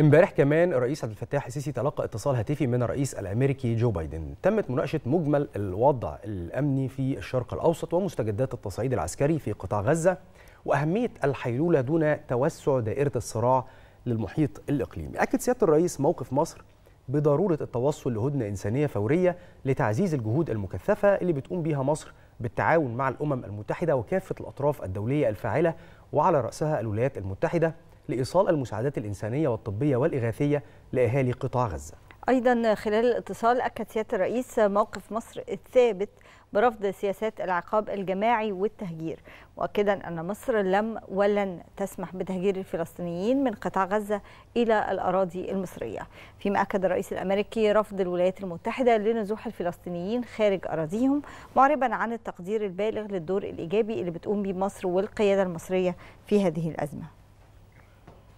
امبارح كمان الرئيس عبد الفتاح السيسي تلقى اتصال هاتفي من الرئيس الامريكي جو بايدن، تمت مناقشه مجمل الوضع الامني في الشرق الاوسط ومستجدات التصعيد العسكري في قطاع غزه واهميه الحيلوله دون توسع دائره الصراع للمحيط الاقليمي. اكد سياده الرئيس موقف مصر بضروره التوصل لهدنه انسانيه فوريه لتعزيز الجهود المكثفه اللي بتقوم بها مصر بالتعاون مع الامم المتحده وكافه الاطراف الدوليه الفاعله وعلى راسها الولايات المتحده لإيصال المساعدات الإنسانية والطبية والإغاثية لأهالي قطاع غزة. أيضا خلال الاتصال أكد سيادة الرئيس موقف مصر الثابت برفض سياسات العقاب الجماعي والتهجير، مؤكدا أن مصر لم ولن تسمح بتهجير الفلسطينيين من قطاع غزة إلى الأراضي المصرية، فيما أكد الرئيس الأمريكي رفض الولايات المتحدة لنزوح الفلسطينيين خارج أراضيهم، معربا عن التقدير البالغ للدور الإيجابي اللي بتقوم به مصر والقيادة المصرية في هذه الأزمة.